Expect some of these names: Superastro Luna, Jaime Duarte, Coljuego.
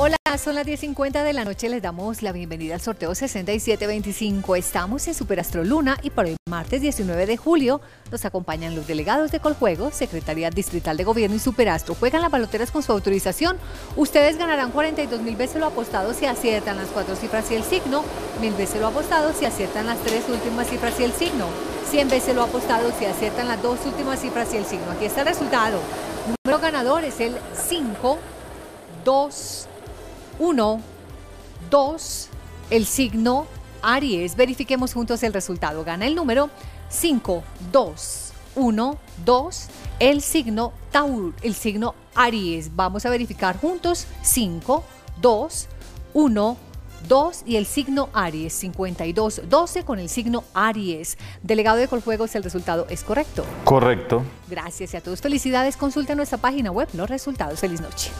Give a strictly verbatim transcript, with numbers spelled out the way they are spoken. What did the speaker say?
Hola, son las diez cincuenta de la noche, les damos la bienvenida al sorteo sesenta y siete veinticinco. Estamos en Superastro Luna y para el martes diecinueve de julio nos acompañan los delegados de Coljuego, Secretaría Distrital de Gobierno y Superastro. Juegan las baloteras con su autorización. Ustedes ganarán cuarenta y dos mil veces lo apostado si aciertan las cuatro cifras y el signo, mil veces lo apostado si aciertan las tres últimas cifras y el signo, cien veces lo apostado si aciertan las dos últimas cifras y el signo. Aquí está el resultado. Número ganador es el cinco, dos, uno, dos, el signo Aries. Verifiquemos juntos el resultado. Gana el número cinco, dos, uno, dos, el signo Tauro, el signo Aries. Vamos a verificar juntos. cinco, dos, uno, dos y el signo Aries. cincuenta y dos, doce con el signo Aries. Delegado de Coljuegos, el resultado es correcto. Correcto. Gracias y a todos felicidades. Consulta nuestra página web los resultados. Feliz noche.